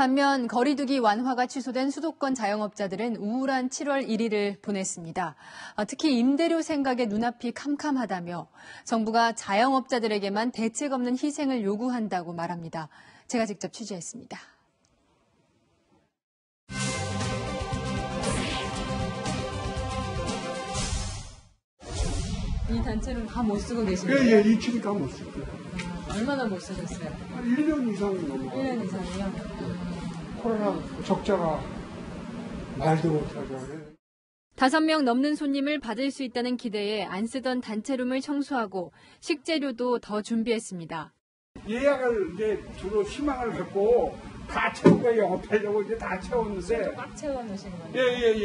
반면 거리두기 완화가 취소된 수도권 자영업자들은 우울한 7월 1일을 보냈습니다. 특히 임대료 생각에 눈앞이 캄캄하다며 정부가 자영업자들에게만 대책 없는 희생을 요구한다고 말합니다. 제가 직접 취재했습니다. 이 단체는 다 못 쓰고 계시네요. 예, 이 집이 다 못 쓰고. 얼마나 못 쓰셨어요? 한 1년 이상이 넘어가요. 1년 이상이요? 코로나 적자가 말도 못하게 하네. 5명 넘는 손님을 받을 수 있다는 기대에 안 쓰던 단체룸을 청소하고 식재료도 더 준비했습니다. 예약을 이제 주로 희망을 갖고 다 채우고 영업하려고 이제 다 채웠는데. 꽉 채워놓으신 거예요?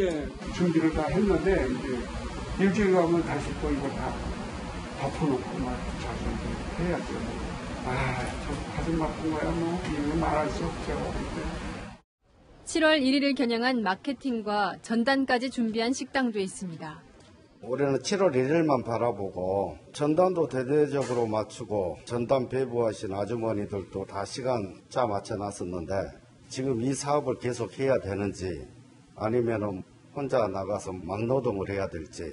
예. 준비를 다 했는데 이제. 일주일 가면 다시 또 이거 다 덮어놓고 막 자주 해야죠. 저 가슴 아픈 거야 뭐 이거 말할 수 없죠. 7월 1일을 겨냥한 마케팅과 전단까지 준비한 식당도 있습니다. 올해는 7월 1일만 바라보고 전단도 대대적으로 맞추고 전단 배부하신 아주머니들도 다 시간짜 맞춰놨었는데 지금 이 사업을 계속해야 되는지 아니면은 혼자 나가서 막노동을 해야 될지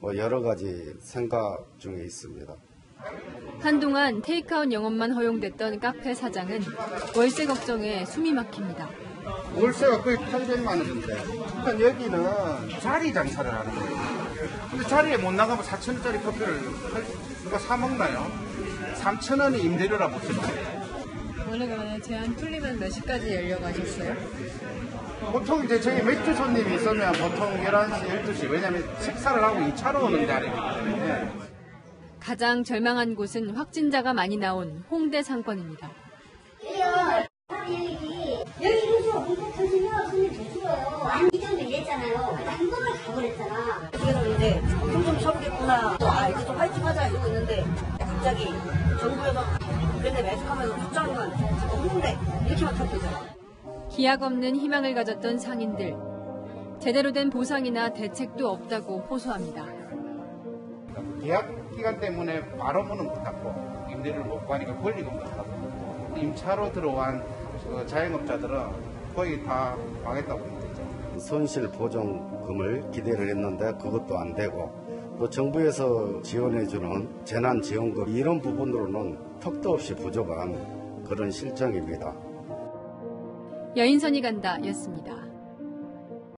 뭐 여러 가지 생각 중에 있습니다. 한동안 테이크아웃 영업만 허용됐던 카페 사장은 월세 걱정에 숨이 막힙니다. 월세가 거의 800만 원인데 일단 여기는 자리 장사를 하는 거예요. 근데 자리에 못 나가면 4,000원짜리 커피를 누가 사 먹나요? 3,000원이 임대료라 못 쓰나요? 오늘 그러면 제한 풀리면 몇 시까지 열려가셨어요? 보통 이제 저희 맥주 손님이 있으면 보통 11시, 12시, 왜냐면 식사를 하고 2차로 오는 자리이기 때문에. 가장 절망한 곳은 확진자가 많이 나온 홍대 상권입니다. 여기 계속 엄청 터지면 손님 더 죽어요. 안 이전도 이랬잖아요. 그래서 한 번을 가버렸잖아. 그래서 이제 좀 쉬어보겠구나. 아, 이제 좀 활짝 하자 이러고 있는데 갑자기 정부에서 근데 매직하면서 국장은 홍대 이렇게만 터뜨리잖아. 기약 없는 희망을 가졌던 상인들. 제대로 된 보상이나 대책도 없다고 호소합니다. 계약 기간 때문에 바로문은 못 닫고 임대료를 못 구하니까 권리금도 못 닫고 임차로 들어온 자영업자들은 거의 다 망했다고 보면 되죠. 손실 보정금을 기대를 했는데 그것도 안 되고 또 정부에서 지원해주는 재난지원금 이런 부분으로는 턱도 없이 부족한 그런 실정입니다. 여인선이 간다였습니다.